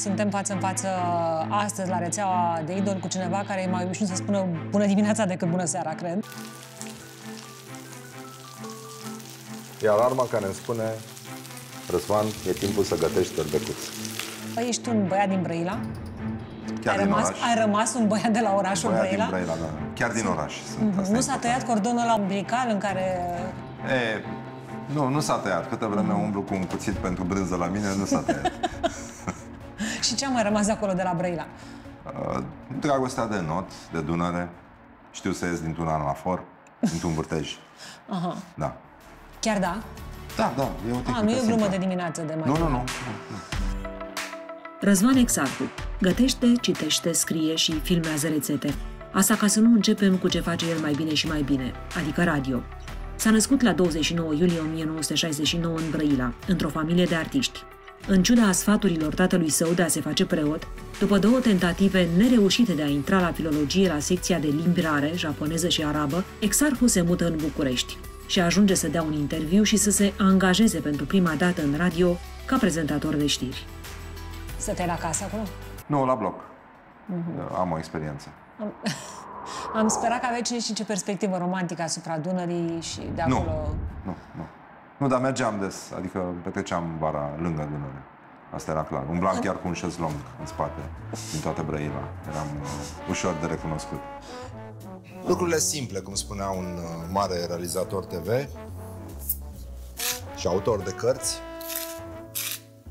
Suntem față în față astăzi la Rețeaua de Idoli cu cineva care e mai obișnuit să spună bună dimineața decât bună seara, cred. Iar arma care îmi spune, Răzvan, e timpul să gătești tărbecuț. Ești un băiat din Brăila? Chiar ai rămas un băiat de la orașul Brăila? Din Brăila, da. Chiar din oraș sunt. Nu s-a tăiat cordonul ăla umbilical în care... E, nu, nu s-a tăiat. Câtă vreme umblu cu un cuțit pentru brânză la mine, nu s-a tăiat. Și ce a mai rămas de acolo de la Brăila? Dragostea de not, de Dunăre. Știu să ies dintr-un anafor, dintr-un vârtej. Aha. Da. Chiar da? Da, da. Nu e o glumă de dimineață de mai. Nu, nu, nu. Răzvan Exarhu gătește, citește, scrie și filmează rețete. Asta ca să nu începem cu ce face el mai bine și mai bine, adică radio. S-a născut la 29 iulie 1969 în Brăila, într-o familie de artiști. În ciuda sfaturilor tatălui său de a se face preot, după două tentative nereușite de a intra la filologie la secția de limbi rare, japoneză și arabă, Exarhu se mută în București și ajunge să dea un interviu și să se angajeze pentru prima dată în radio ca prezentator de știri. Stăteai la casă acolo? Nu, la bloc. Am o experiență. Am sperat că aveți niște perspectivă romantică asupra Dunării și de acolo... Nu, dar mergeam des, adică petreceam vara lângă Dunăre. Asta era clar. Umblam chiar cu un șezlong în spate, din toată Brăila. Eram ușor de recunoscut. Lucrurile simple, cum spunea un mare realizator TV și autor de cărți,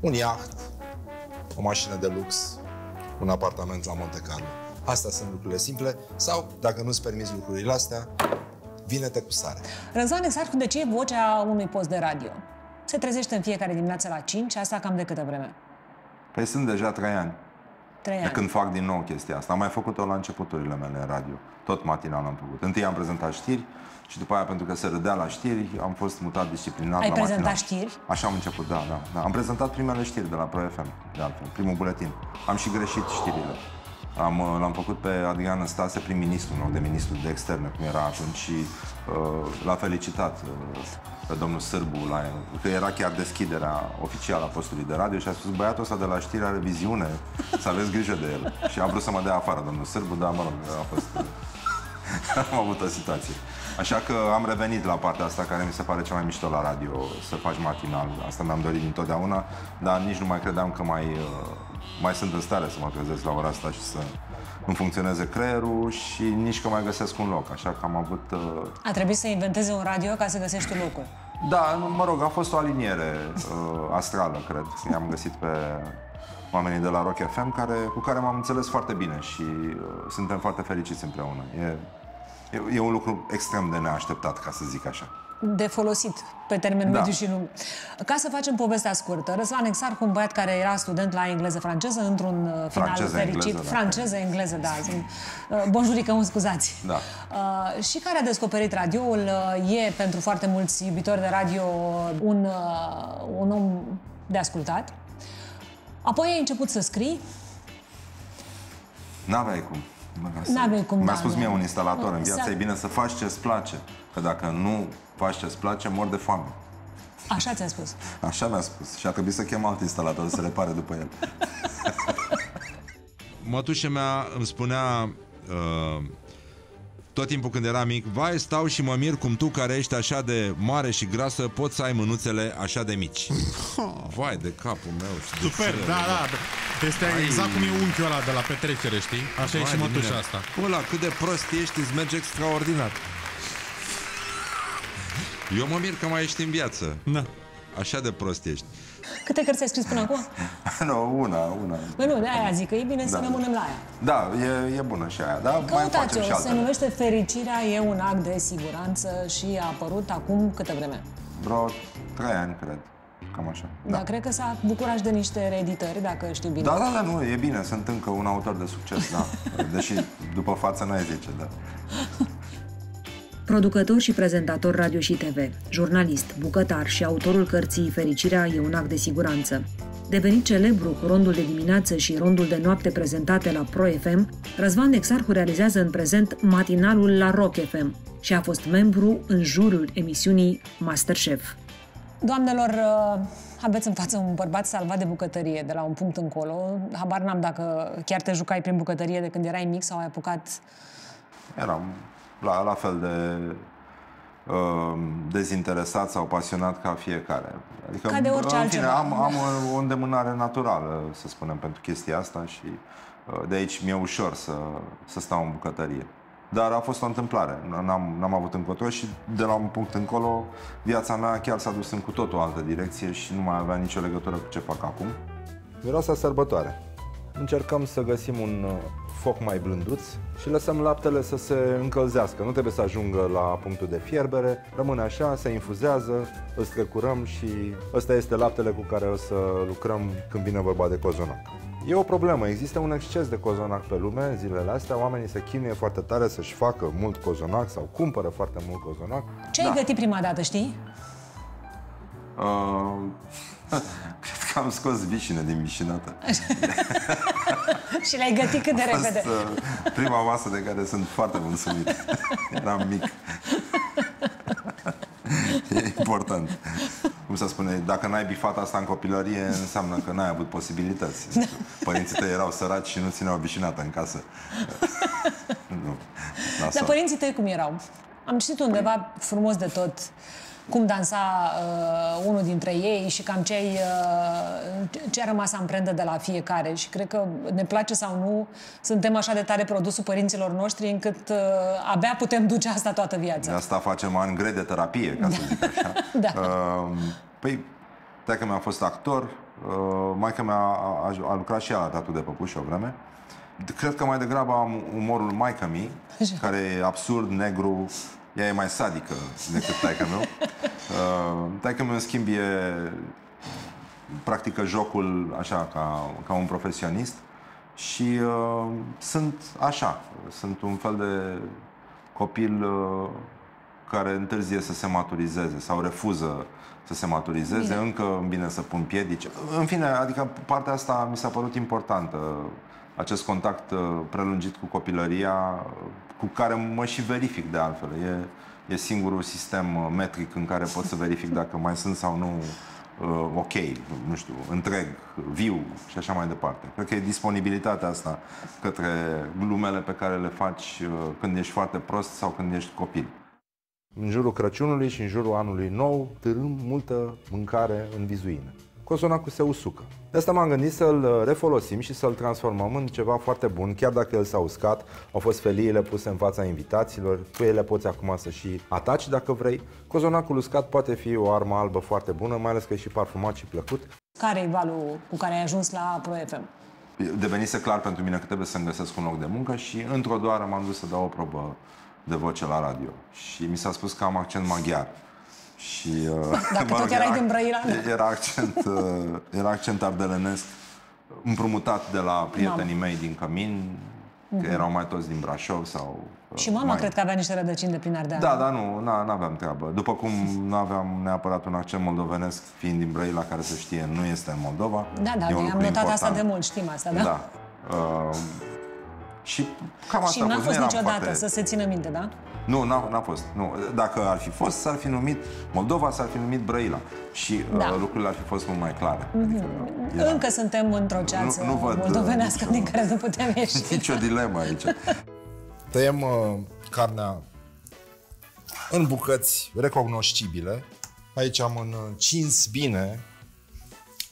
un iaht, o mașină de lux, un apartament la Monte Carlo. Astea sunt lucrurile simple sau, dacă nu-ți permiți lucrurile astea, vine-te cu sare. Răzvan Exarhu, de ce e vocea unui post de radio? Se trezește în fiecare dimineață la 5, asta cam de câtă vreme? Păi sunt deja 3 ani. 3 ani. De când fac din nou chestia asta. Am mai făcut-o la începuturile mele în radio. Tot matinal am făcut. Întâi am prezentat știri și după aia, pentru că se râdea la știri, am fost mutat disciplinat. Ai prezentat știri? Așa am început, da, da, da. Am prezentat primele știri de la Pro FM, de altfel, primul buletin. Am și greșit știrile. L-am făcut pe Adrian Sârbu prim-ministru, în loc de ministru de externe, cum era atunci, și l-a felicitat pe domnul Sârbu, că era chiar deschiderea oficială a postului de radio și a spus, băiatul ăsta de la știri are viziune, să aveți grijă de el. Și a vrut să mă dea afară, domnul Sârbu, dar mă rog, a fost... am avut o situație. Așa că am revenit la partea asta care mi se pare cea mai mișto la radio, să faci matinal. Asta mi-am dorit întotdeauna, dar nici nu mai credeam că mai sunt în stare să mă trezesc la ora asta și să îmi funcționeze creierul și nici că mai găsesc un loc. Așa că am avut... A trebuit să inventeze un radio ca să găsești un loc. Da, mă rog, a fost o aliniere astrală, cred. I-am găsit pe oamenii de la Rock FM cu care m-am înțeles foarte bine și suntem foarte fericiți împreună. E un lucru extrem de neașteptat, ca să zic așa. De folosit, pe termen mediu și lung. Ca să facem povestea scurtă, Răzvan Exarhu, un băiat care era student la engleză-franceză, într-un final fericit, franceză-engleză, da. Bonjurică, mă scuzați. Da. Și care a descoperit radioul, e pentru foarte mulți iubitori de radio un om de ascultat. Apoi ai început să scrii. N-aveai cum. Mi-a spus mie un instalator în viață, e bine să faci ce-ți place, că dacă nu faci ce-ți place, mor de foame. Așa ți-a spus? Așa mi-a spus și a trebuit să chem alt instalator să repare după el. Mătușa mea îmi spunea tot timpul când era mic, vai, stau și mă mir cum tu care ești așa de mare și grasă poți să ai mânuțele așa de mici. Vai de capul meu. Super, da, da. Este exact cum e unchiul ăla de la petrecere, știi? Așa e și mătușa asta. Ăla, cât de prost ești, îți merge extraordinar. Eu mă mir că mai ești în viață. Da. Așa de prost ești. Câte cărți ai scris până acum? Nu, una. Bă, nu, de aia zic că e bine să rămânem la aia. Da, e bună și aia. Da? Căutați-o, se numește Fericirea e un ac de siguranță și a apărut acum câtă vreme? Vreo 3 ani, cred. Cam așa. Da, cred că s-a bucurat și de niște reeditări, dacă știu bine. Da, nu, e bine, sunt încă un autor de succes, da. Deși după față n-ai zice, da. Producător și prezentator radio și TV, jurnalist, bucătar și autorul cărții Fericirea e un ac de siguranță. Devenit celebru cu rondul de dimineață și rondul de noapte prezentate la Pro FM, Răzvan Exarhu realizează în prezent matinalul la Rock FM și a fost membru în jurul emisiunii Masterchef. Doamnelor, aveți în față un bărbat salvat de bucătărie de la un punct încolo. Habar n-am dacă chiar te jucai prin bucătărie de când erai mic sau ai apucat... Eram la fel de dezinteresat sau pasionat ca fiecare. Adică, ca de orice altceva. Am o îndemânare naturală, să spunem, pentru chestia asta și de aici mi-e ușor să stau în bucătărie. Dar a fost o întâmplare, n-am avut încotro și de la un punct încolo viața mea chiar s-a dus în cu tot o altă direcție și nu mai avea nicio legătură cu ce fac acum. Miroasa sărbătoare. Încercăm să găsim un foc mai blânduț și lăsăm laptele să se încălzească. Nu trebuie să ajungă la punctul de fierbere, rămâne așa, se infuzează, îl strecurăm și ăsta este laptele cu care o să lucrăm când vine vorba de cozonac. E o problemă, există un exces de cozonac pe lume în zilele astea, oamenii se chinuie foarte tare să-și facă mult cozonac sau cumpără foarte mult cozonac. Ce ai gătit prima dată, știi? Cred că am scos vișine din vișinată. Și le-ai gătit cât de repede. Prima masă de care sunt foarte mulțumit. Eram mic. E important. Cum să spune, dacă n-ai bifat asta în copilărie, înseamnă că n-ai avut posibilități. Părinții tăi erau săraci și nu țineau vișinată în casă. Nu. Dar părinții tăi cum erau? Am citit undeva frumos de tot cum dansa unul dintre ei și cam ce a rămas amprentă de la fiecare. Și cred că, ne place sau nu, suntem așa de tare produsul părinților noștri încât abia putem duce asta toată viața. De asta facem ani grei de terapie, ca să zic așa. Da. Păi, dacă mi-a fost actor, maica mea a lucrat și ea la teatru de păpuși o vreme. Cred că mai degrabă am umorul maică-mii, care e absurd, negru. Ea e mai sadică decât taică-meu. Taică-meu, în schimb, practică jocul așa ca un profesionist și sunt așa. Sunt un fel de copil care întârzie să se maturizeze sau refuză să se maturizeze. Bine. Încă îmi vine să pun piedici. În fine, adică partea asta mi s-a părut importantă. Acest contact prelungit cu copilăria, cu care mă și verific de altfel. E singurul sistem metric în care pot să verific dacă mai sunt sau nu ok, nu știu, întreg, viu și așa mai departe. Cred că e disponibilitatea asta către glumele pe care le faci când ești foarte prost sau când ești copil. În jurul Crăciunului și în jurul Anului Nou târâm multă mâncare în vizuină. Cozonacul se usucă. De asta m-am gândit să-l refolosim și să-l transformăm în ceva foarte bun, chiar dacă el s-a uscat, au fost feliile puse în fața invitaților, tu ele poți acum să și ataci dacă vrei. Cozonacul uscat poate fi o armă albă foarte bună, mai ales că e și parfumat și plăcut. Care-i valul cu care ai ajuns la Pro FM? Devenise clar pentru mine că trebuie să-mi găsesc un loc de muncă și într-o doară m-am dus să dau o probă de voce la radio. Și mi s-a spus că am accent maghiar. Și, dacă tot erai din Brăila, era accent ardelenesc împrumutat de la prietenii mei din Cămin, că erau mai toți din Brașov sau... Și mama cred că avea niște rădăcini de prin Ardeal. Da, dar nu, n-aveam treabă. După cum nu aveam neapărat un accent moldovenesc, fiind din Brăila, care se știe nu este în Moldova. Da, da, am notat asta de mult, știm asta, da? Da. Și cam asta. Și n-a fost niciodată, să se țină minte, da? Nu, n-a fost. Nu. Dacă ar fi fost, s-ar fi numit Moldova, s-ar fi numit Brăila. Și lucrurile ar fi fost mult mai clare. Adică, încă suntem într-o ceață moldovenească din care nu putem ieși. Nicio dilemă aici. Tăiem carnea în bucăți recognoscibile. Aici am încins bine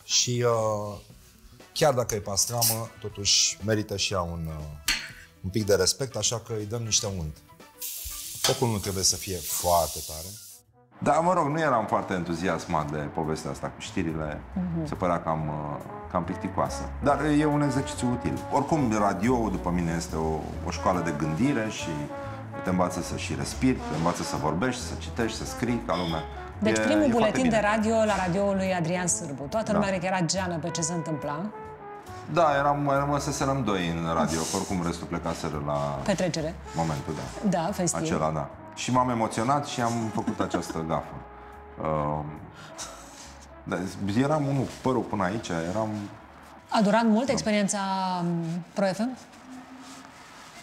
și chiar dacă e pastramă, totuși merită și ea un pic de respect, așa că îi dăm niște unt. Focul nu trebuie să fie foarte tare. Da, mă rog, nu eram foarte entuziasmat de povestea asta cu știrile. Se părea cam plicticoasă. Dar e un exercițiu util. Oricum, radio, după mine, este o școală de gândire și te învață să și respiri, te învață să vorbești, să citești, să scrii ca lumea. Deci primul buletin de radio la radioul lui Adrian Sârbu. Toată lumea cred că era geană pe ce se întâmpla. Da, rămăseserăm doi în radio, oricum restul plecaseră la... Petrecere. Momentul, da. Da, festiv. Acela, da. Și m-am emoționat și am făcut această gafă. Eram unul cu părul până aici, eram... A durat mult experiența Pro FM?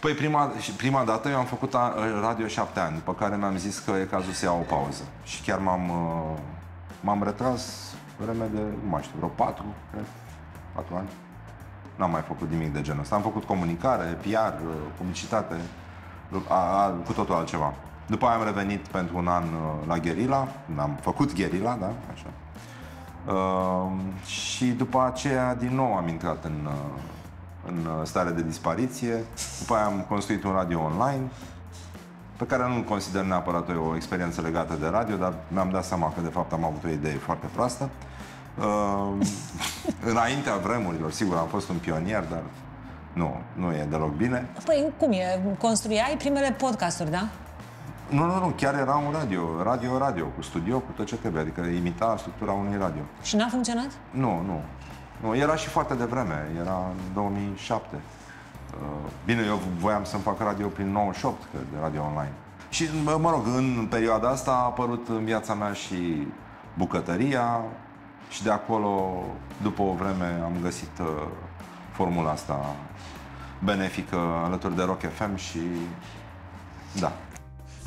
Păi prima dată eu am făcut radio 7 ani, după care mi-am zis că e cazul să iau o pauză. Și chiar m-am... M-am retras vreme de, nu mai știu, vreo 4 ani. N-am mai făcut nimic de genul ăsta. Am făcut comunicare, PR, publicitate, cu totul altceva. După aia am revenit pentru un an la Guerilla, am făcut Guerilla, da, așa. Și după aceea din nou am intrat în stare de dispariție. După aia am construit un radio online, pe care nu-l consider neapărat o experiență legată de radio, dar mi-am dat seama că de fapt am avut o idee foarte proastă. Înaintea vremurilor, sigur, am fost un pionier, dar nu e deloc bine. Păi cum e? Construiai primele podcasturi, da? Nu, chiar era un radio, cu studio, cu tot ce trebuie, adică imita structura unui radio. Și n-a funcționat? Nu, era și foarte devreme, era în 2007. Bine, eu voiam să-mi fac radio prin 98, cred, de radio online. Și, mă rog, în perioada asta a apărut în viața mea și bucătăria și de acolo, după o vreme, am găsit formula asta benefică alături de Rock FM și... da.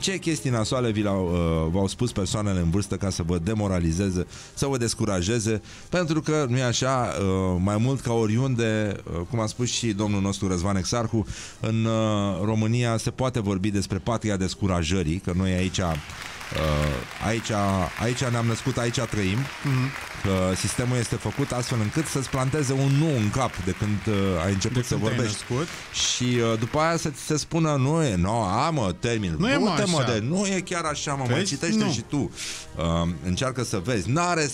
Ce chestii nasoale v-au spus persoanele în vârstă ca să vă demoralizeze, să vă descurajeze? Pentru că, nu e așa, mai mult ca oriunde, cum a spus și domnul nostru Răzvan Exarhu, în România se poate vorbi despre patria descurajării, că noi aici ne-am născut, aici trăim, că sistemul este făcut astfel încât să-ți planteze un nu în cap de când ai început să vorbești. Și după aia să ți se spună, nu e chiar așa, mă, mai citește și tu. Încearcă să vezi, n-are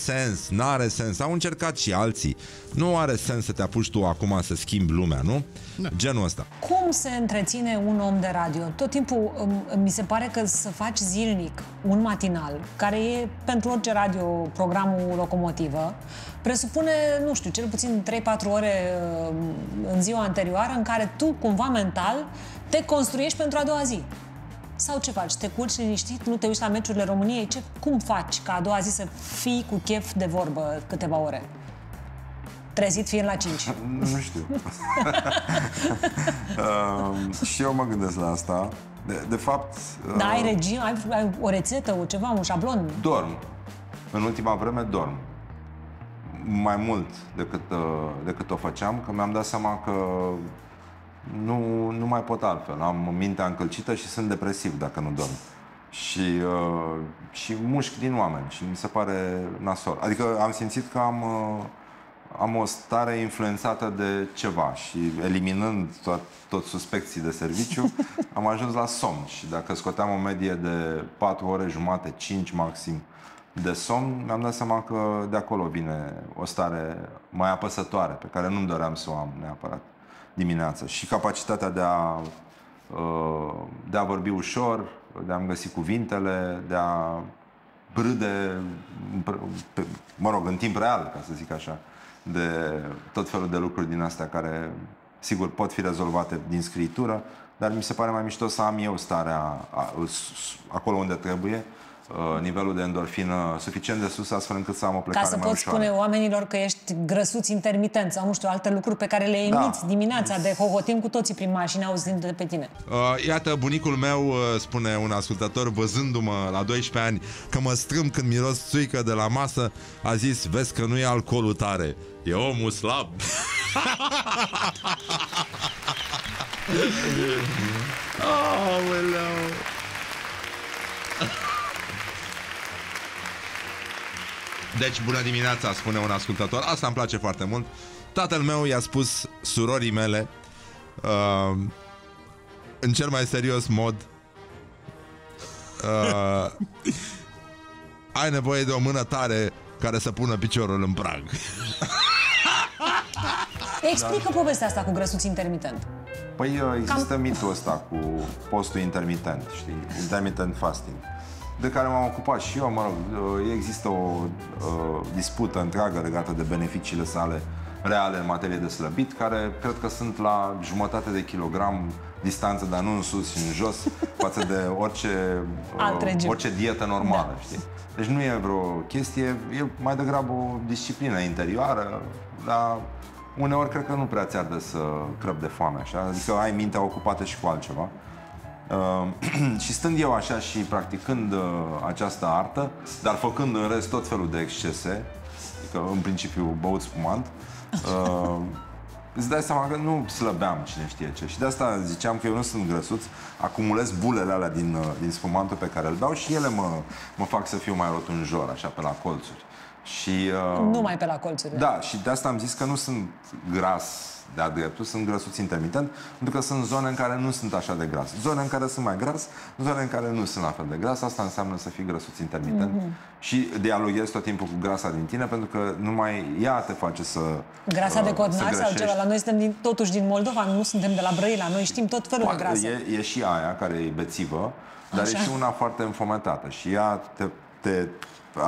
sens, au încercat și alții. Nu are sens să te apuci tu acum să schimbi lumea, nu? Da. Genul ăsta. Cum se întreține un om de radio? Tot timpul mi se pare că să faci zilnic un matinal, care e pentru orice radio programul locomotivă, presupune, nu știu, cel puțin 3-4 ore în ziua anterioară în care tu, cumva mental, te construiești pentru a doua zi. Sau ce faci? Te culci liniștit? Nu te uiți la meciurile României? Cum faci ca a doua zi să fii cu chef de vorbă câteva ore? Trezit fiind la 5. Nu știu. Și eu mă gândesc la asta. De fapt... Da, ai regim? Ai o rețetă, ceva, un șablon? Dorm. În ultima vreme dorm. Mai mult decât o făceam, că mi-am dat seama că nu mai pot altfel. Am mintea încălcită și sunt depresiv dacă nu dorm. Și mușc din oameni și mi se pare nasol. Adică am simțit că am o stare influențată de ceva și eliminând tot suspecții de serviciu, am ajuns la somn și dacă scoteam o medie de 4 ore jumate, 5 maxim de somn, mi-am dat seama că de acolo vine o stare mai apăsătoare, pe care nu-mi doream să o am neapărat dimineața. Și capacitatea de a vorbi ușor, de a-mi găsi cuvintele, de a râde, mă rog, în timp real, ca să zic așa, de tot felul de lucruri din astea care, sigur, pot fi rezolvate din scritură, dar mi se pare mai mișto să am eu starea acolo unde trebuie, nivelul de endorfină suficient de sus, astfel încât să am o plecare mai ușoară. Ca să poți spune oamenilor că ești grăsuț intermitent sau, nu știu, alte lucruri pe care le emiți dimineața, de hohotim cu toții prin mașină, auzindu-te pe tine. Iată, bunicul meu, spune un ascultător, văzându-mă la 12 ani, că mă strâmb când miros țuică de la masă, a zis, vezi că nu e alcoolul tare, e omul slab. Deci, bună dimineața, spune un ascultător. Asta îmi place foarte mult. Tatăl meu i-a spus surorii mele în cel mai serios mod, ai nevoie de o mână tare care să pună piciorul în prag. Explică povestea asta cu grăsuț intermitent. Păi există mitul ăsta cu postul intermitent, știi? Intermittent fasting, de care m-am ocupat și eu, mă rog, există o dispută întreagă legată de beneficiile sale reale în materie de slăbit, care cred că sunt la jumătate de kilogram distanță, dar nu în sus și în jos, față de orice dietă normală, da, știi? Deci nu e vreo chestie, e mai degrabă o disciplină interioară, dar uneori cred că nu prea ți arde să crăpi de foame, așa? Adică ai mintea ocupată și cu altceva. Și stând eu așa și practicând această artă, dar făcând în rest tot felul de excese, că în principiu băut spumant, îți dai seama că nu slăbeam cine știe ce. Și de asta ziceam că eu nu sunt grăsuț, acumulez bulele alea din spumantul pe care îl dau și ele mă fac să fiu mai rotunjor, așa, pe la colțuri. Și, numai pe la colțuri. Da, și de asta am zis că nu sunt gras de-a dreptul, sunt grăsuț intermitent, pentru că sunt zone în care nu sunt așa de gras. Zone în care sunt mai gras, zone în care nu sunt la fel de gras. Asta înseamnă să fii grăsuț intermitent. Și dialoghezi tot timpul cu grasa din tine, pentru că numai ea te face să grasa de codnaț sau celălalt. Noi suntem totuși din Moldova, nu suntem de la Brăila. Noi știm tot felul de grase. E și aia care e bețivă, dar așa. E și una foarte înfometată. Și ea te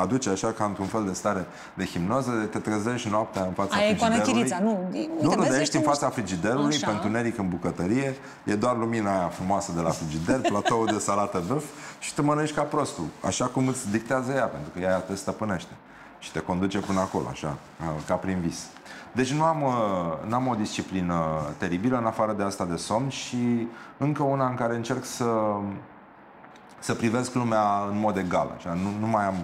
aduce așa ca într-un fel de stare de hipnoză, te trezești noaptea în fața frigiderului. Nu, ești în fața frigiderului, pe întuneric, în bucătărie, e doar lumina aia frumoasă de la frigider, platoul de salată băf și te mănânci ca prostul, așa cum îți dictează ea, pentru că ea te stăpânește și te conduce până acolo, așa, ca prin vis. Deci nu am o disciplină teribilă, în afară de asta de somn și încă una în care încerc să privesc lumea în mod egal, așa, nu mai am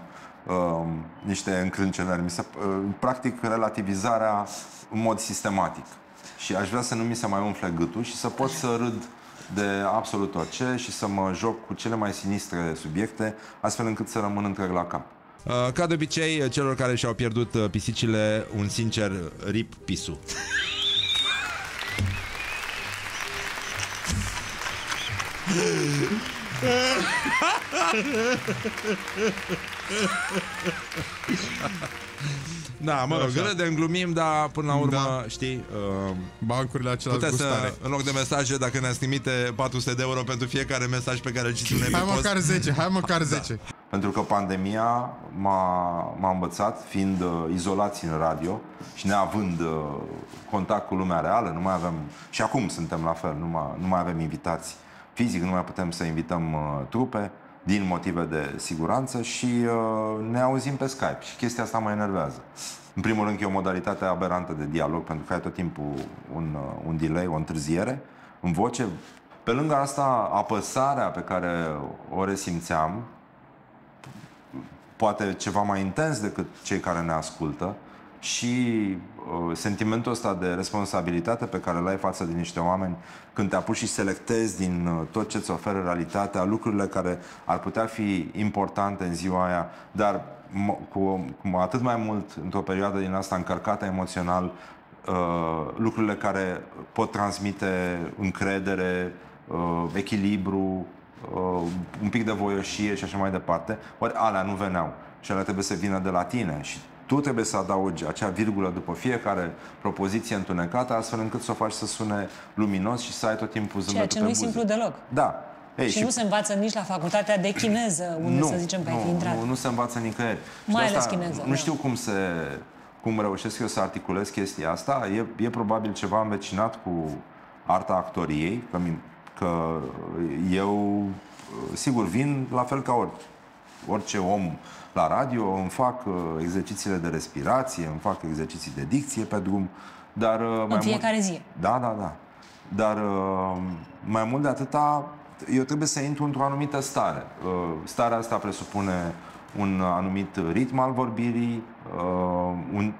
niște încrâncenări. Practic relativizarea în mod sistematic. Și aș vrea să nu mi se mai umfle gâtul și să pot să râd de absolut orice și să mă joc cu cele mai sinistre subiecte, astfel încât să rămân întreg la cap. Ca de obicei, celor care și-au pierdut pisicile, un sincer rip pisu. Da, mă rog, greu de înglumim, dar până la urmă, da, știi, bancurile acelea de gustare. Să, în loc de mesaje, dacă ne-ați trimite 400 de euro pentru fiecare mesaj pe care îl citim noi pe post. Hai măcar 10, hai măcar 10. Da. Pentru că pandemia m-a învățat, fiind izolați în radio și neavând contact cu lumea reală, nu mai avem, și acum suntem la fel, nu mai avem invitați fizic, nu mai putem să invităm trupe din motive de siguranță și ne auzim pe Skype și chestia asta mă enervează. În primul rând că e o modalitate aberantă de dialog, pentru că ai tot timpul un delay, o întârziere în voce. Pe lângă asta, apăsarea pe care o resimțeam, poate ceva mai intens decât cei care ne ascultă, și sentimentul ăsta de responsabilitate pe care l-ai față de niște oameni când te apuci și selectezi din tot ce îți oferă realitatea, lucrurile care ar putea fi importante în ziua aia, dar cu atât mai mult într-o perioadă din asta încărcată emoțional, lucrurile care pot transmite încredere, echilibru, un pic de voioșie și așa mai departe. Ori alea nu veneau și alea trebuie să vină de la tine și tu trebuie să adaugi acea virgulă după fiecare propoziție întunecată, astfel încât să o faci să sune luminos și să ai tot timpul zâmbetul pe buze. Ceea ce nu e simplu deloc. Da. Ei, și nu se învață nici la facultatea de chineză, unde, să zicem, că ai fi intrat. Nu se învață nicăieri. Mai ales chineză. Nu știu cum reușesc eu să articulez chestia asta. E probabil ceva învecinat cu arta actoriei, că eu, sigur, vin la fel ca orice om la radio, îmi fac exercițiile de respirație, îmi fac exerciții de dicție pe drum, dar în fiecare zi. Da. Dar mai mult de atâta, eu trebuie să intru într-o anumită stare. Starea asta presupune un anumit ritm al vorbirii,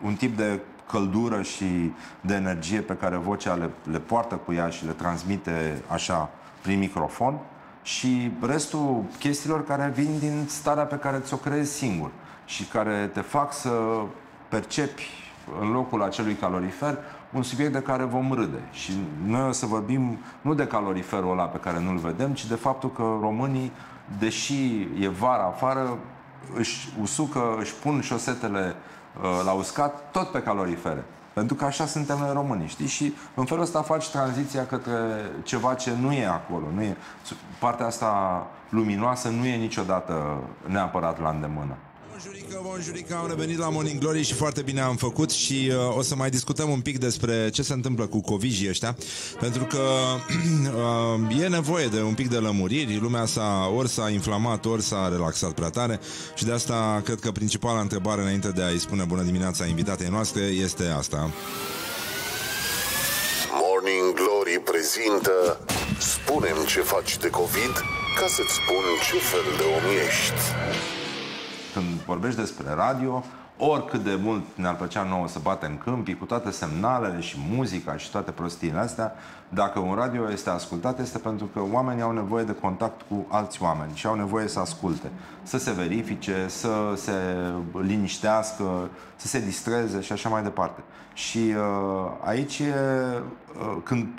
un tip de căldură și de energie pe care vocea le poartă cu ea și le transmite așa prin microfon. Și restul chestiilor care vin din starea pe care ți-o creezi singur și care te fac să percepi în locul acelui calorifer un subiect de care vom râde. Și noi o să vorbim nu de caloriferul ăla pe care nu-l vedem, ci de faptul că românii, deși e vara afară, își usucă, își pun șosetele la uscat tot pe calorifere. Pentru că așa suntem noi români, știi? Și în felul ăsta faci tranziția către ceva ce nu e acolo. Nu e. Partea asta luminoasă nu e niciodată neapărat la îndemână. Bun jurică, am revenit la Morning Glory și foarte bine am făcut și o să mai discutăm un pic despre ce se întâmplă cu covijii ăștia, pentru că e nevoie de un pic de lămuriri, lumea ori s-a inflamat, ori s-a relaxat prea tare și de asta cred că principala întrebare înainte de a-i spune bună dimineața invitatei noastre este asta. Morning Glory prezintă Spune-mi ce faci de COVID ca să-ți spun ce fel de om ești. Când vorbești despre radio, oricât de mult ne-ar plăcea nouă să batem câmpii, cu toate semnalele și muzica și toate prostiile astea, dacă un radio este ascultat, este pentru că oamenii au nevoie de contact cu alți oameni și au nevoie să asculte, să se verifice, să se liniștească, să se distreze și așa mai departe. Și aici e,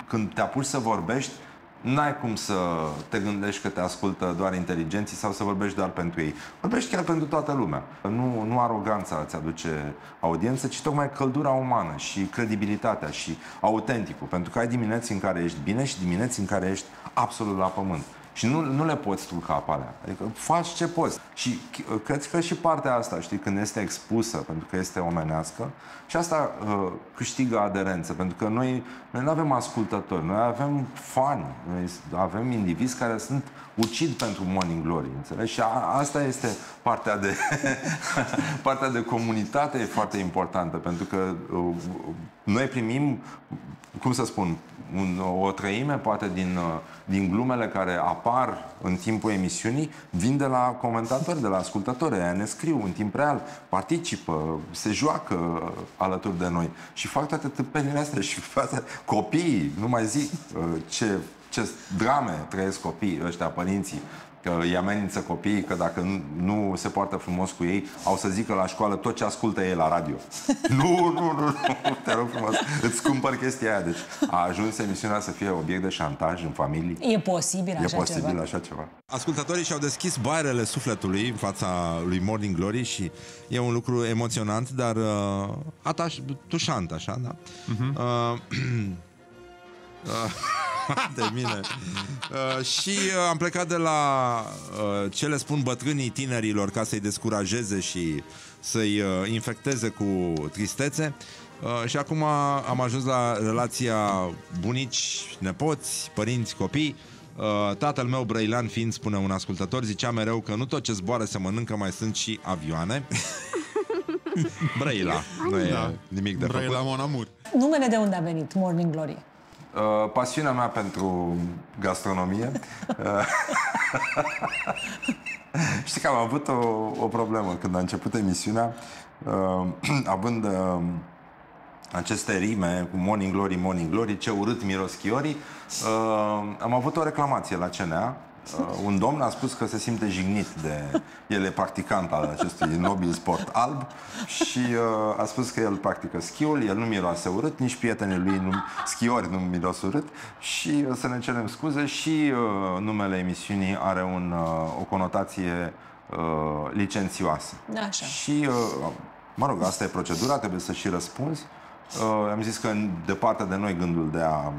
când te apuci să vorbești, n-ai cum să te gândești că te ascultă doar inteligenții sau să vorbești doar pentru ei. Vorbești chiar pentru toată lumea. Nu aroganța îți aduce audiență, ci tocmai căldura umană și credibilitatea și autenticul. Pentru că ai dimineți în care ești bine și dimineți în care ești absolut la pământ. Și nu le poți truca pe alea. Adică faci ce poți. Și cred că și partea asta, știi, când este expusă, pentru că este omenească, și asta câștigă aderență. Pentru că noi nu avem ascultători, noi avem fani, noi avem indivizi care sunt ucid pentru Morning Glory, înțelegi? Și asta este partea de, partea de comunitate e foarte importantă, pentru că noi primim, cum să spun, o treime poate din glumele care apar în timpul emisiunii, vin de la comentatori, de la ascultători, aia ne scriu în timp real, participă, se joacă alături de noi și fac toate tâmpenile astea și copiii, nu mai zic ce drame trăiesc copiii ăștia, părinții, că îi amenință copiii, că dacă nu se poartă frumos cu ei, au să zică la școală tot ce ascultă ei la radio. Nu, te rog frumos, îți cumpăr chestia aia. Deci a ajuns emisiunea să fie obiect de șantaj în familie. E posibil așa ceva. Ascultătorii și-au deschis barele sufletului în fața lui Morning Glory și e un lucru emoționant, dar tușant, așa, da? De mine. Și am plecat de la ce le spun bătrânii tinerilor ca să-i descurajeze și să-i infecteze cu tristețe. Și acum am ajuns la relația bunici, nepoți, părinți, copii. Tatăl meu, brăilan fiind, spune un ascultător, zicea mereu că nu tot ce zboară se mănâncă, mai sunt și avioane. Brăila, nu e nimic de făcut. Brăila, mon amour. Numele de unde a venit Morning Glory? Pasiunea mea pentru gastronomie. Știi că am avut o problemă când a început emisiunea, având aceste rime cu Morning Glory, Morning Glory, ce urât miros chiorii, am avut o reclamație la CNA. Un domn a spus că se simte jignit de... El e practicant al acestui nobil sport alb și a spus că el practică schiul, el nu miroase urât, nici prietenii lui schiori nu miros urât și să ne cerem scuze și numele emisiunii are o conotație licențioasă. Așa. Și, mă rog, asta e procedura, trebuie să și răspunzi. Am zis că departe de noi gândul de a...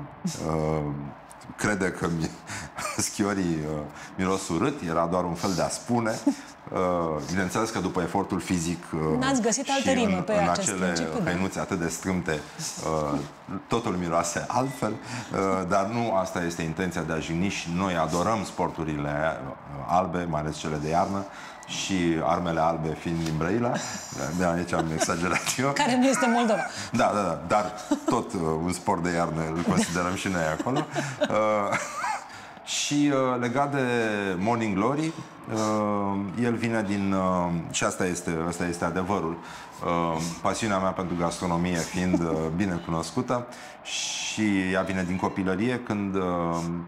crede că schiorii miros urât, era doar un fel de a spune. Bineînțeles că după efortul fizic n-ați găsit altă rimă pe acest principiu, acele hăinuțe atât de strâmte, totul miroase altfel, dar nu asta este intenția de a jigni și noi adorăm sporturile albe, mai ales cele de iarnă și armele albe fiind din Brăila. De aici am exagerat eu. Care nu este Moldova. Da, dar tot un sport de iarnă îl considerăm și noi acolo. Și legat de Morning Glory, el vine din... și asta este adevărul. Pasiunea mea pentru gastronomie fiind bine cunoscută și ea vine din copilărie, când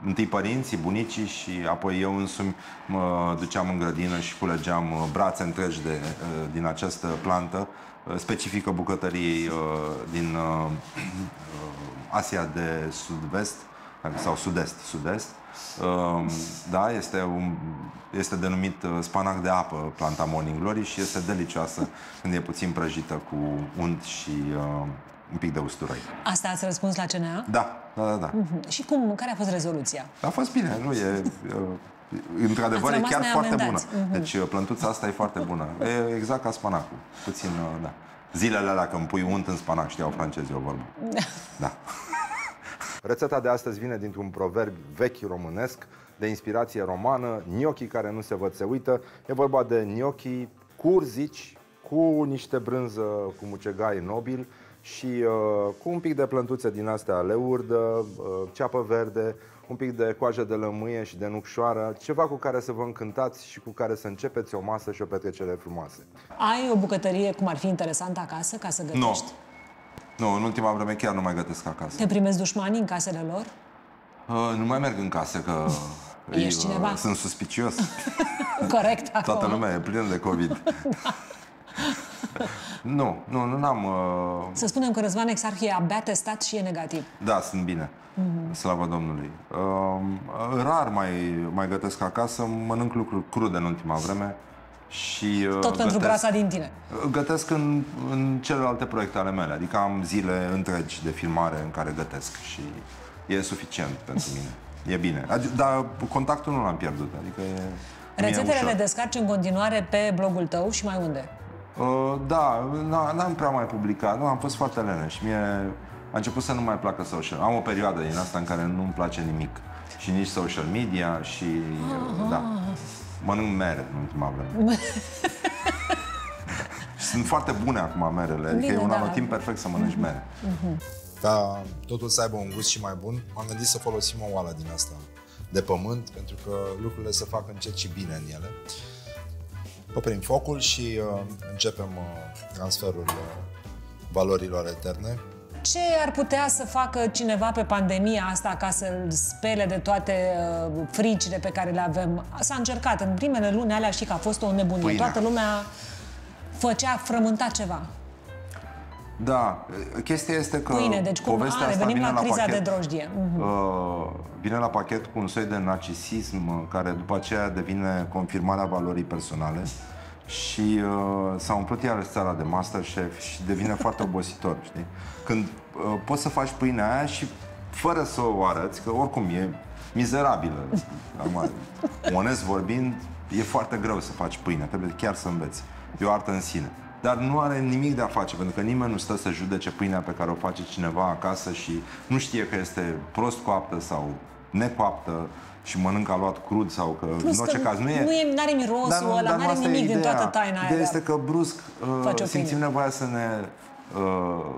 întâi părinții, bunicii și apoi eu însumi mă duceam în grădină și culegeam brațe întregi din această plantă specifică bucătăriei din Asia de Sud-Vest sau Sud-Est. Da, este denumit spanac de apă planta Morning Glory și este delicioasă când e puțin prăjită cu unt și un pic de usturoi. Asta ați răspuns la CNA? Da. Și care a fost rezoluția? A fost bine, nu e... Într-adevăr, e chiar foarte bună. Deci plântuța asta e foarte bună. E exact ca spanacul. Puțin, da. Zilele alea când pui unt în spanac, știau francezii o vorbă. Da. Rețeta de astăzi vine dintr-un proverb vechi românesc, de inspirație romană, gnocchi care nu se văd se uită. E vorba de gnocchi cu urzici, cu niște brânză cu mucegai nobil și cu un pic de plântuțe din astea leurdă, ceapă verde, un pic de coajă de lămâie și de nucșoară, ceva cu care să vă încântați și cu care să începeți o masă și o petrecere frumoasă. Ai o bucătărie cum ar fi interesantă acasă ca să gătești? Nu, în ultima vreme chiar nu mai gătesc acasă. Te primesc dușmanii în casele lor? Nu mai merg în casă, că sunt suspicios. Corect, acum. Toată lumea e plină de COVID. Da. Nu am... Să spunem că Răzvan Exarhu e abia testat și e negativ. Da, sunt bine. Slavă Domnului. Rar mai gătesc acasă, mănânc lucruri crude în ultima vreme. Și tot gătesc, pentru grasa din tine. Gătesc în celelalte proiecte ale mele. Adică am zile întregi de filmare în care gătesc și e suficient pentru mine. E bine. Dar contactul nu l-am pierdut. Adică rețetele le descarci în continuare pe blogul tău și mai unde? Da, n-am prea mai publicat. Nu, am fost foarte leneș și mie a început să nu mai placă social. Am o perioadă din asta în care nu-mi place nimic. Și nici social media și... Da. Mănânc mere în ultima vreme. Sunt foarte bune acum merele. Adică e un anotimp perfect să mănânci mere. Ca totul să aibă un gust și mai bun, m-am gândit să folosim o oală din asta de pământ, pentru că lucrurile se fac încet și bine în ele. Oprim focul și începem transferul valorilor eterne. Ce ar putea să facă cineva pe pandemia asta ca să-l spele de toate fricile pe care le avem? S-a încercat în primele luni alea, și că a fost o nebunie. Pâinea. Toată lumea făcea, frământa ceva. Da, chestia este că pâine, deci cum povestea asta vine la criza de drojdie. Vine la pachet cu un soi de narcisism care după aceea devine confirmarea valorii personale și s-a umplut iarăși țara de Masterchef și devine foarte obositor, știi? Când poți să faci pâinea aia și fără să o arăți, că oricum e mizerabilă, onest vorbind, e foarte greu să faci pâine, trebuie chiar să înveți, e o artă în sine. Dar nu are nimic de a face, pentru că nimeni nu stă să judece pâinea pe care o face cineva acasă și nu știe că este prost coaptă sau necoaptă și mănâncă aluat crud sau că în orice caz nu e... N-are mirosul ăla, n-are nimic din toată taina aia. Ideea este că brusc simțim nevoia să ne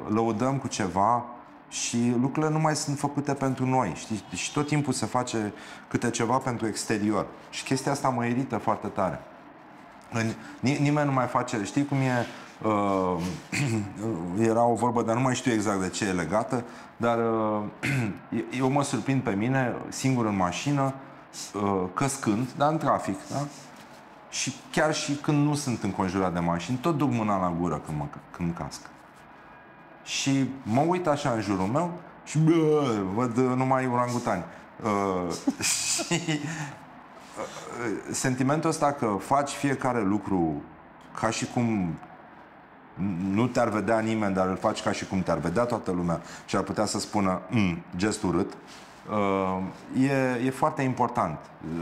lăudăm cu ceva și lucrurile nu mai sunt făcute pentru noi, știi? Și tot timpul se face câte ceva pentru exterior. Și chestia asta mă irită foarte tare. Nimeni nu mai face, știi cum e, era o vorbă, dar nu mai știu exact de ce e legată, dar eu mă surprind pe mine, singur în mașină, căscând, dar în trafic, da? Și chiar și când nu sunt înconjurat de mașini, tot duc mâna la gură când casc. Și mă uit așa în jurul meu și văd numai urangutani. Și... Sentimentul ăsta că faci fiecare lucru ca și cum nu te-ar vedea nimeni, dar îl faci ca și cum te-ar vedea toată lumea și ar putea să spună gest urât, e foarte important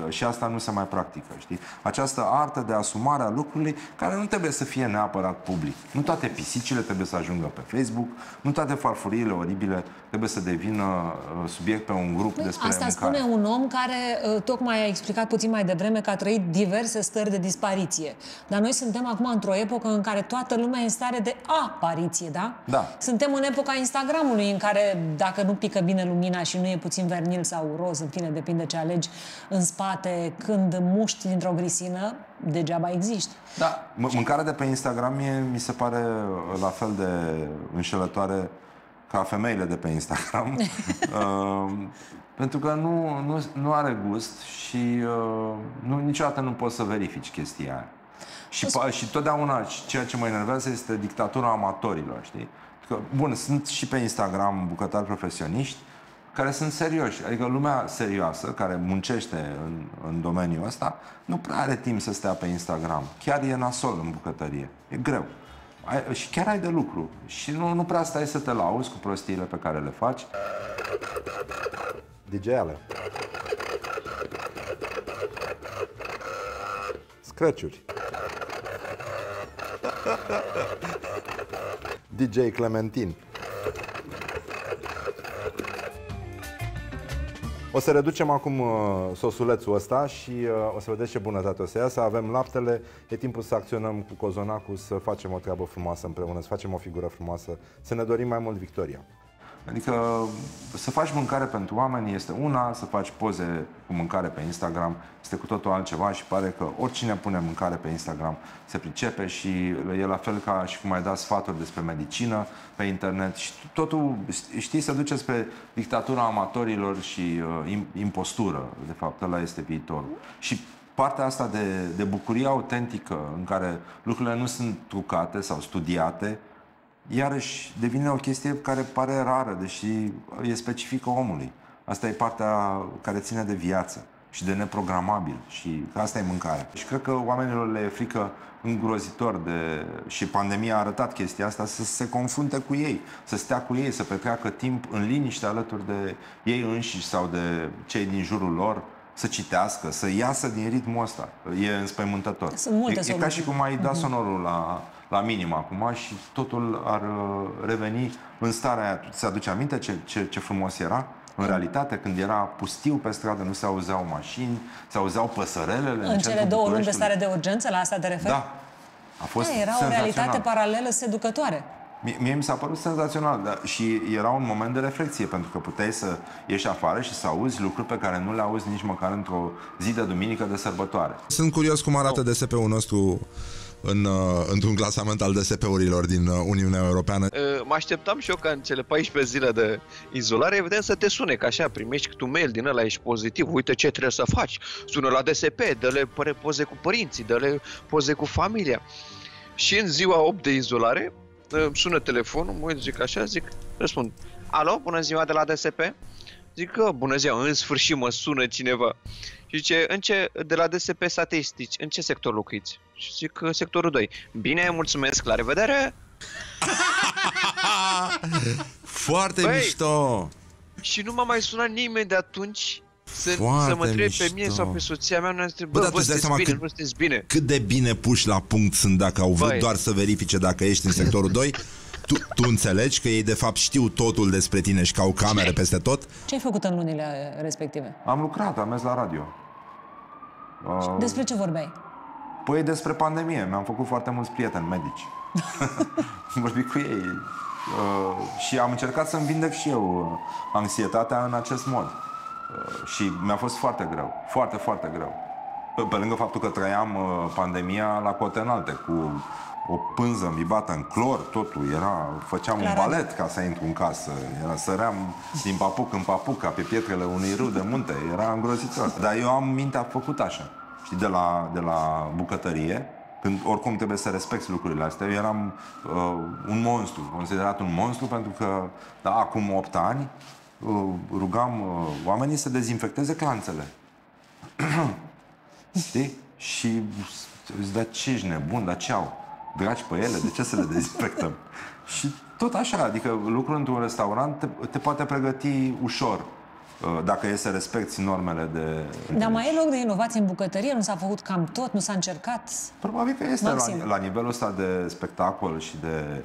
și asta nu se mai practică, știi? Această artă de asumare a lucrurilor care nu trebuie să fie neapărat public. Nu toate pisicile trebuie să ajungă pe Facebook, nu toate farfuriile oribile trebuie să devină subiect pe un grup despre mâncare. Asta spune un om care tocmai a explicat puțin mai devreme că a trăit diverse stări de dispariție. Dar noi suntem acum într-o epocă în care toată lumea e în stare de apariție, da? Da. Suntem în epoca Instagramului în care dacă nu pică bine lumina și nu e puțin vernil sau roz, în fine, depinde ce alegi, în spate, când muști dintr-o grisină, degeaba există. Da, mâncarea de pe Instagram mi se pare la fel de înșelătoare ca femeile de pe Instagram. Pentru că nu are gust și niciodată nu poți să verifici chestia aia. Și totdeauna ceea ce mă enervează este dictatura amatorilor, știi? Că, bun, sunt și pe Instagram bucătari profesioniști care sunt serioși. Adică lumea serioasă, care muncește în domeniul ăsta, nu prea are timp să stea pe Instagram. Chiar e nasol în bucătărie. E greu. Și chiar ai de lucru. Și nu prea stai să te lauzi cu prostiile pe care le faci. DJ-ale. Scratch-uri. DJ Clementin. O să reducem acum sosulețul ăsta și o să vedeți ce bunătate o să iasă. Avem laptele, e timpul să acționăm cu cozonacul, să facem o treabă frumoasă împreună, să facem o figură frumoasă, să ne dorim mai mult victoria. Adică să faci mâncare pentru oameni este una, să faci poze cu mâncare pe Instagram este cu totul altceva și pare că oricine pune mâncare pe Instagram se pricepe și e la fel ca și cum ai dat sfaturi despre medicină pe internet și totul, știi, se duce spre dictatura amatorilor și impostură. De fapt, ăla este viitorul. Și partea asta de bucurie autentică în care lucrurile nu sunt trucate sau studiate, iarăși devine o chestie care pare rară, deși e specifică omului. Asta e partea care ține de viață și de neprogramabil și asta e mâncarea. Și cred că oamenilor le e frică îngrozitor și pandemia a arătat chestia asta, să se confrunte cu ei, să stea cu ei, să petreacă timp în liniște alături de ei înșiși sau de cei din jurul lor, să citească, să iasă din ritmul ăsta. E înspăimântător. E ca și cum ai dat sonorul la minim acum și totul ar reveni în starea aia. Se aduce aminte ce frumos era în realitate, când era pustiu pe stradă, nu se auzeau mașini, se auzeau păsărelele. În cele două luni de stare de urgență, la asta te referi? Da. A fost senzațional. Era o realitate paralelă seducătoare. Mie mi s-a părut senzațional, dar și era un moment de reflexie, pentru că puteai să ieși afară și să auzi lucruri pe care nu le auzi nici măcar într-o zi de duminică de sărbătoare. Sunt curios cum arată DSP-ul nostru într-un clasament al DSP-urilor din Uniunea Europeană. Mă așteptam și eu ca în cele 14 zile de izolare, evident, să te sune, că așa primești cât un mail din ăla, ești pozitiv, uite ce trebuie să faci, sună la DSP, dă-le poze cu părinții, dă-le poze cu familia. Și în ziua 8 de izolare, îmi sună telefonul, mă uit, zic așa, răspund, alo, bună ziua de la DSP? Zic că, bună ziua, în sfârșit mă sună cineva. Și zice, de la DSP statistici, în ce sector locuiți? Și zic, sectorul 2. Bine, mulțumesc, la revedere! Foarte mișto! Și nu m-a mai sunat nimeni de atunci să mă întrebe pe mine sau pe soția mea, bă, sunteți bine, nu sunteți bine. Cât de bine puși la punct sunt dacă au vrut doar să verifice dacă ești în sectorul 2. Tu înțelegi că ei de fapt știu totul despre tine și că au camere peste tot? Ce ai făcut în lunile respective? Am lucrat, am mers la radio. Despre ce vorbeai? Păi despre pandemie, mi-am făcut foarte mulți prieteni medici. Am vorbit cu ei și am încercat să-mi vindec și eu anxietatea în acest mod. Și mi-a fost foarte greu, foarte, foarte greu. Pe lângă faptul că trăiam pandemia la cote înalte, cu o pânză îmbibată în clor, totul era... Făceam un balet ca să intru în casă, săream din papuc în papuc, ca pe pietrele unui râu de munte, era îngrozitor. Dar eu am mintea făcută așa, știi, de la bucătărie, când oricum trebuie să respecti lucrurile astea. Eu eram un monstru, considerat un monstru, pentru că, da, acum 8 ani, rugam oamenii să dezinfecteze clanțele. Știi? Și zic, dar ce ești nebun, dar ce au? Dragi pe ele, de ce să le dezinfectăm? Și tot așa, adică lucrul într-un restaurant te poate pregăti ușor dacă e să respecti normele de... Dar mai e loc de inovație în bucătărie? Nu s-a făcut cam tot? Nu s-a încercat? Probabil că este la nivelul ăsta de spectacol și de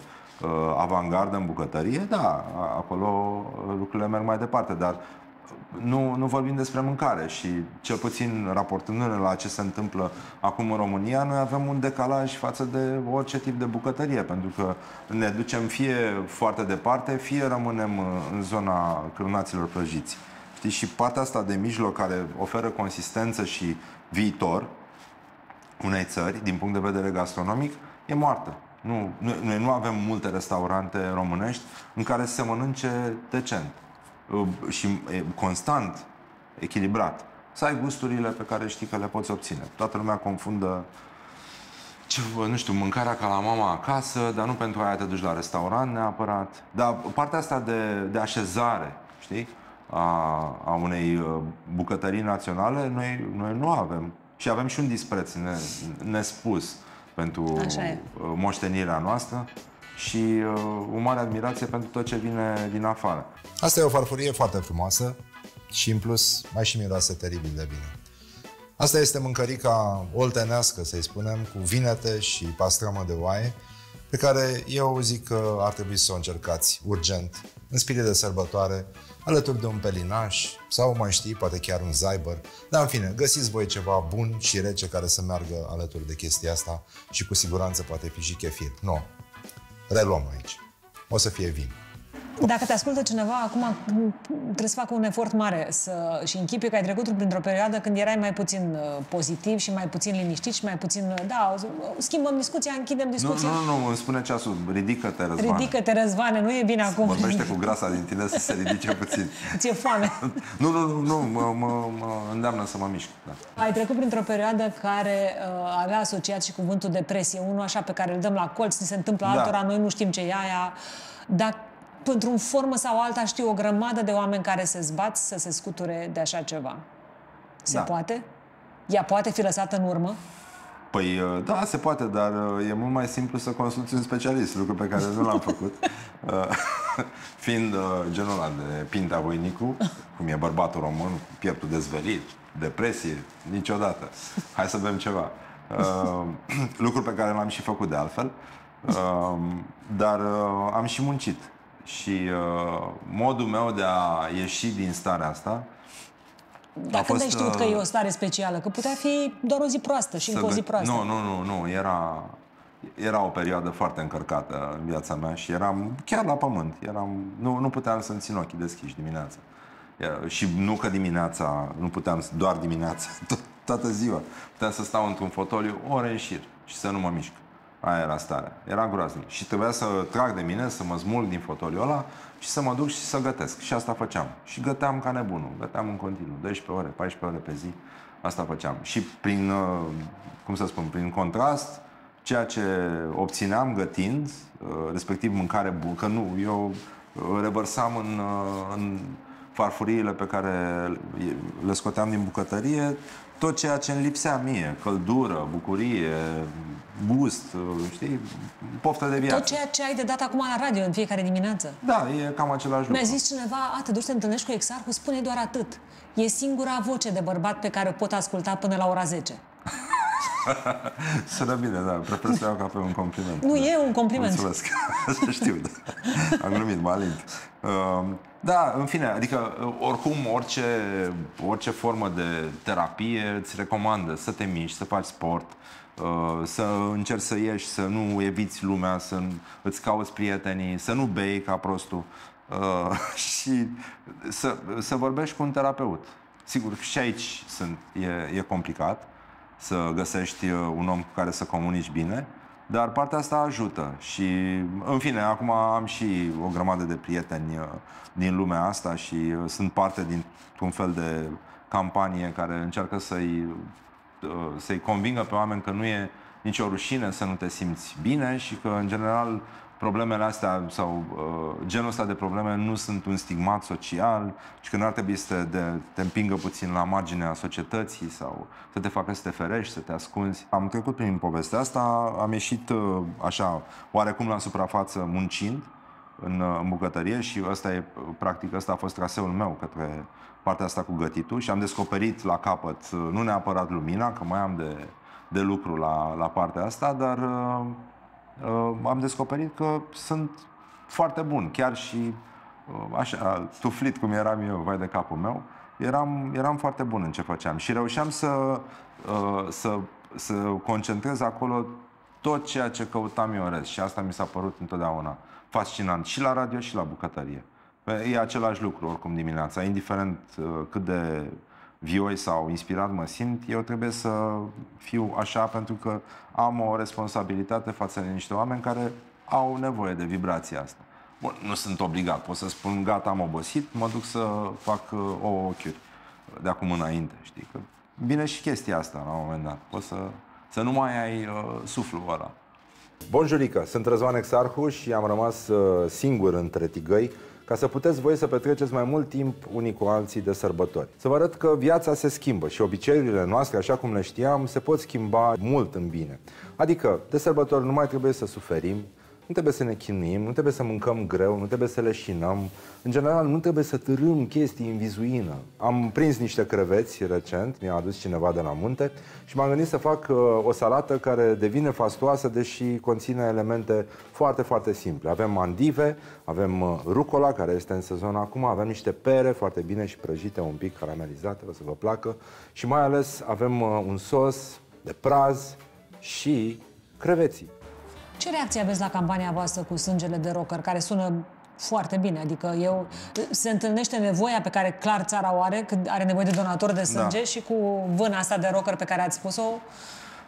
avangardă în bucătărie, da, acolo lucrurile merg mai departe, dar nu vorbim despre mâncare și cel puțin raportându-ne la ce se întâmplă acum în România, noi avem un decalaj față de orice tip de bucătărie, pentru că ne ducem fie foarte departe, fie rămânem în zona cârnaților prăjiți. Știi? Și partea asta de mijloc care oferă consistență și viitor unei țări, din punct de vedere gastronomic, e moartă. Noi nu avem multe restaurante românești în care se mănânce decent și constant, echilibrat. Să ai gusturile pe care știi că le poți obține. Toată lumea confundă, nu știu, mâncarea ca la mama acasă, dar nu pentru aia te duci la restaurant neapărat. Dar partea asta de așezare, știi, a unei bucătării naționale, noi nu avem. Și avem și un dispreț nespus pentru moștenirea noastră și o mare admirație pentru tot ce vine din afară. Asta e o farfurie foarte frumoasă și în plus mai și miroase teribil de bine. Asta este mâncărica oltenească, să-i spunem, cu vinete și pastramă de oaie, pe care eu zic că ar trebui să o încercați urgent, în spirit de sărbătoare, alături de un pelinaș sau, mai știi, poate chiar un zaibăr. Dar, în fine, găsiți voi ceva bun și rece care să meargă alături de chestia asta și cu siguranță poate fi și chefir. Nu. Reluăm aici. O să fie vin. Dacă te ascultă cineva, acum trebuie să facă un efort mare și închipui că ai trecut printr-o perioadă când erai mai puțin pozitiv și mai puțin liniștit și mai puțin... Da, schimbăm discuția, închidem discuția. Nu, îmi spune ceasul. Ridică-te, Răzvane. Ridică-te, Răzvane, nu e bine acum. Vorbește cu grasa din tine să se ridice puțin. Ți-e foame. Nu, mă îndeamnă să mă mișc. Da. Ai trecut printr-o perioadă care avea asociat și cuvântul depresie, unul așa pe care îl dăm la colț, ni se întâmplă altora, noi nu știm ce e aia, dar într-o formă sau alta știu o grămadă de oameni care se zbat să se scuture de așa ceva. Se poate? Ea poate fi lăsată în urmă? Păi, da, se poate, dar e mult mai simplu să consulți un specialist, lucru pe care nu l-am făcut. Fiind genul ăla de Pinta Voinicu, cum e bărbatul român, cu pieptul dezvelit, depresie, niciodată. Hai să bem ceva. Lucru pe care l-am și făcut de altfel, dar am și muncit. Și modul meu de a ieși din starea asta... Dar când ai știut că e o stare specială? Că putea fi doar o zi proastă și încă o zi proastă. Nu. Era o perioadă foarte încărcată în viața mea și eram chiar la pământ. Nu puteam să-mi țin ochii deschiși dimineața. Și nu că dimineața, nu puteam doar dimineața, toată ziua. Puteam să stau într-un fotoliu ore în șir și să nu mă mișc. Aia era starea. Era groaznic. Și trebuia să trag de mine, să mă smulg din fotoliul ăla și să mă duc și să gătesc. Și asta făceam. Și găteam ca nebunul. Găteam în continuu. 12 ore, 14 ore pe zi. Asta făceam. Și prin, cum să spun, prin contrast, ceea ce obțineam gătind, respectiv mâncare bună, că nu, eu revărsam în farfuriile pe care le scoteam din bucătărie tot ceea ce îmi lipsea mie. Căldură, bucurie, gust, știi? Poftă de viață. Tot ceea ce ai de dat acum la radio în fiecare dimineață. Da, e cam același lucru. Mi-a zis cineva, te duci să te întâlnești cu Exarhu, spune doar atât. E singura voce de bărbat pe care o pot asculta până la ora 10. Sună bine, da. Prefer să iau ca pe un compliment. Nu, e un compliment. Mulțumesc. Știu, da. Am glumit, mă alint. Da, în fine, adică oricum orice formă de terapie îți recomandă să te miști, să faci sport, să încerci să ieși, să nu eviți lumea, să îți cauți prietenii, să nu bei ca prostul și să vorbești cu un terapeut. Sigur, și aici e complicat să găsești un om cu care să comunici bine, dar partea asta ajută și, în fine, acum am și o grămadă de prieteni din lumea asta și sunt parte dintr-un fel de campanie care încearcă să-i convingă pe oameni că nu e nicio rușine să nu te simți bine și că, în general, problemele astea sau genul ăsta de probleme nu sunt un stigmat social și că nu ar trebui să te împingă puțin la marginea societății sau să te facă să te ferești, să te ascunzi. Am trecut prin povestea asta, am ieșit așa, oarecum la suprafață muncind în bucătărie și practic ăsta a fost traseul meu către partea asta cu gătitul și am descoperit la capăt, nu neapărat lumina, că mai am de lucru la partea asta, dar... am descoperit că sunt foarte bun, chiar și așa, tuflit cum eram eu, vai de capul meu, eram foarte bun în ce făceam și reușeam să concentrez acolo tot ceea ce căutam eu în rest și asta mi s-a părut întotdeauna fascinant și la radio și la bucătărie. E același lucru oricum dimineața, indiferent cât de vioi sau inspirat mă simt, eu trebuie să fiu așa pentru că am o responsabilitate față de niște oameni care au nevoie de vibrația asta. Bun, nu sunt obligat, pot să spun gata, am obosit, mă duc să fac ouă ochiuri de acum înainte, știi? Că bine și chestia asta la un moment dat, poți să nu mai ai suflul ăla. Bonjurică, sunt Răzvan Exarhu și am rămas singur între tigăi ca să puteți voi să petreceți mai mult timp unii cu alții de sărbători. Să vă arăt că viața se schimbă și obiceiurile noastre, așa cum le știam, se pot schimba mult în bine. Adică, de sărbători nu mai trebuie să suferim, Nu trebuie să ne chinuim, nu trebuie să mâncăm greu, nu trebuie să leșinăm. În general, nu trebuie să târâm chestii în vizuină. Am prins niște creveți recent, mi-a adus cineva de la munte și m-am gândit să fac o salată care devine fastoasă, deși conține elemente foarte, foarte simple. Avem mandive, avem rucola, care este în sezon acum, avem niște pere foarte bine și prăjite, un pic caramelizate, o să vă placă. Și mai ales avem un sos de praz și creveții. Ce reacție aveți la campania voastră cu sângele de rocker, care sună foarte bine? Adică se întâlnește nevoia pe care clar țara o are, că are nevoie de donatori de sânge, da. Și cu vâna asta de rocker pe care ați spus-o...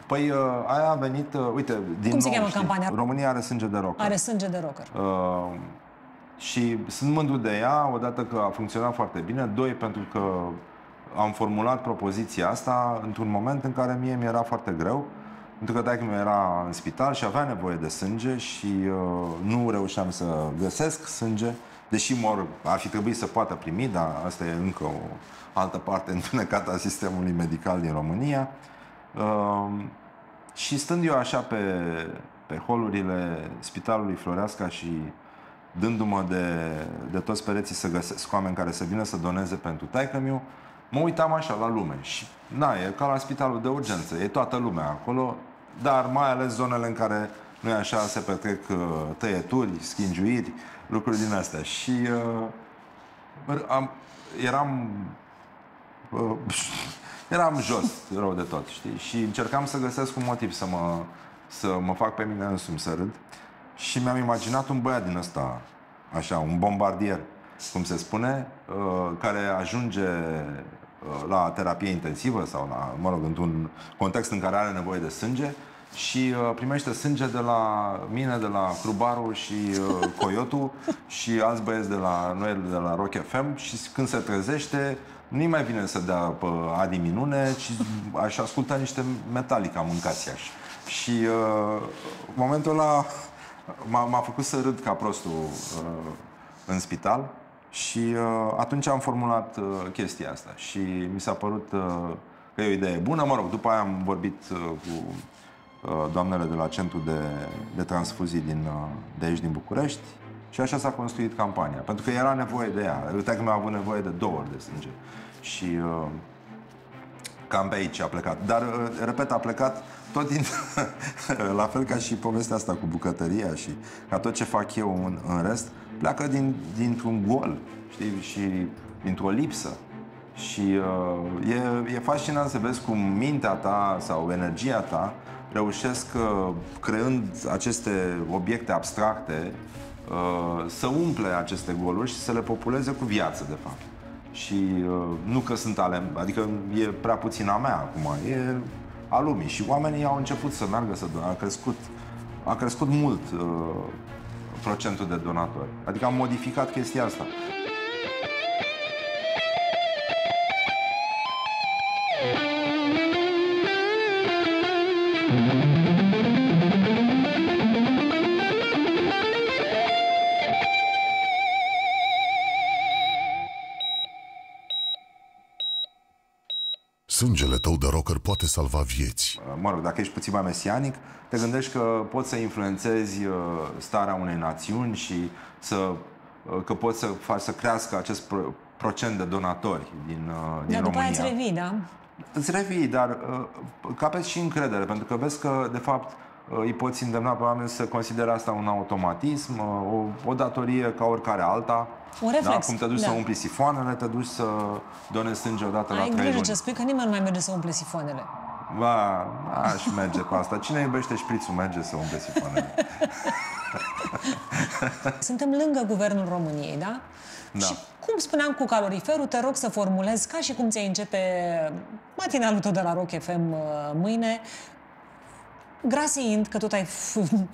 Păi aia a venit, uite, din cum se cheamă campania? România are sânge de rocker. Are sânge de rocker. Și sunt mândru de ea, odată că a funcționat foarte bine, doi, pentru că am formulat propoziția asta într-un moment în care mie mi-era foarte greu, pentru că taică-miu era în spital și avea nevoie de sânge și nu reușeam să găsesc sânge, deși ar fi trebuit să poată primi, dar asta e încă o altă parte întunecată a sistemului medical din România. Și stând eu așa pe holurile spitalului Floreasca și dându-mă de toți pereții să găsesc oameni care să vină să doneze pentru taică-miu, mă uitam așa la lume și, na, e ca la spitalul de urgență, e toată lumea acolo, dar mai ales zonele în care, nu-i așa, se petrec tăieturi, schingiuiri, lucruri din astea. Și eram jos, rău de tot, știi? Și încercam să găsesc un motiv să mă fac pe mine însumi să râd. Și mi-am imaginat un băiat din ăsta, așa, un bombardier, cum se spune, care ajunge la terapie intensivă sau la, mă rog, într-un context în care are nevoie de sânge și primește sânge de la mine, de la Crubaru și Coyotu și alți băieți de la Noel, de la Rock FM, și când se trezește nu-i mai vine să dea pe Adi Minune, ci aș asculta niște Metallica, mâncați așa. Și momentul ăla m-a făcut să râd ca prostul în spital. Și atunci am formulat chestia asta și mi s-a părut că e o idee bună. Mă rog, după aia am vorbit cu doamnele de la centru de transfuzii de aici, din București, și așa s-a construit campania. Pentru că era nevoie de ea. Uite că mi-a avut nevoie de 2 ori de sânge. Și cam pe aici a plecat. Dar, repet, a plecat tot la fel ca și povestea asta cu bucătăria și ca tot ce fac eu în rest, pleacă dintr-un gol, știi, și dintr-o lipsă. Și e fascinant să vezi cum mintea ta sau energia ta reușesc, creând aceste obiecte abstracte, să umple aceste goluri și să le populeze cu viață, de fapt. Și nu că sunt ale, adică e prea puțin a mea acum, e a lumii. Și oamenii au început să meargă, a crescut mult procentul de donatori. Adică am modificat chestia asta. Sângele tău de rocker poate salva vieți. Mă rog, dacă ești puțin mai mesianic, te gândești că poți să influențezi starea unei națiuni și că poți să faci să crească acest procent de donatori din România. Dar după aia îți revii, da? Îți revii, dar capeți și încredere, pentru că vezi că, de fapt, îi poți îndemna pe oameni să considere asta un automatism, o datorie ca oricare alta. Un reflex. Da? Cum te duci, da, să umpli sifoanele, te duci să donezi sânge odată la 3 luni. Ai grijă ce spui, că nimeni nu mai merge să umple sifoanele. Ba, aș merge cu asta. Cine iubește șprițul merge să umple sifoanele. Suntem lângă Guvernul României, da? Da. Și cum spuneam cu caloriferul, te rog să formulezi ca și cum ți-ai începe matinalul tău de la Rock FM mâine, grasiind, că tot ai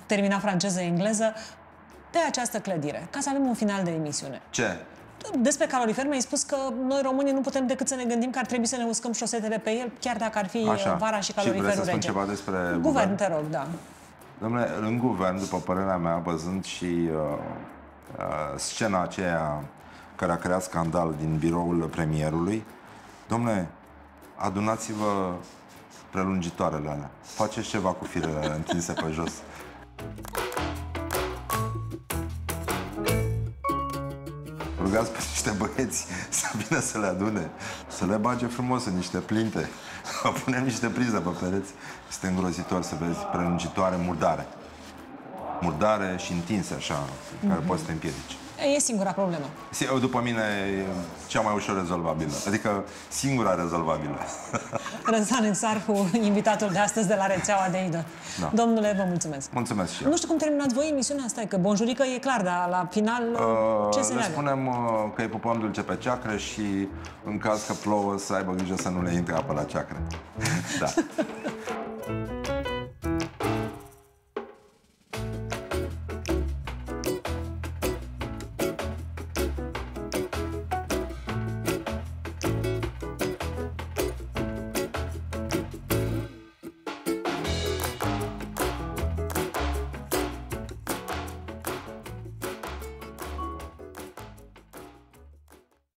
terminat franceză-engleză, pe această clădire, ca să avem un final de emisiune. Ce? Despre calorifer mi-ai spus că noi românii nu putem decât să ne gândim că ar trebui să ne uscăm șosetele pe el, chiar dacă ar fi așa, vara și caloriferul rece. Vreți să spun ceva despre guvern? Te rog, da. Dom'le, în guvern, după părerea mea, văzând și scena aceea care a creat scandal din biroul premierului, dom'le, adunați-vă prelungitoarele alea. Faceți ceva cu firele alea întinse pe jos. rugați pe niște băieți să vină să le adune, să le bage frumos în niște plinte, punem niște priză pe pereți. Este îngrozitor să vezi prelungitoare murdare. Murdare și întinse așa, care poți să te împiedici. E singura problemă. După mine, e cea mai ușor rezolvabilă. Adică, singura rezolvabilă. Răzvan Exarhu, invitatul de astăzi de la Rețeaua de Idoli. Da. Domnule, vă mulțumesc. Mulțumesc și eu. Nu știu cum terminați voi emisiunea asta, că bonjurică e clar, dar la final ce se leagă? Spunem că îi pupăm dulce pe ceacre și, în caz că plouă, să aibă grijă să nu le intre apă la ceacre. Da.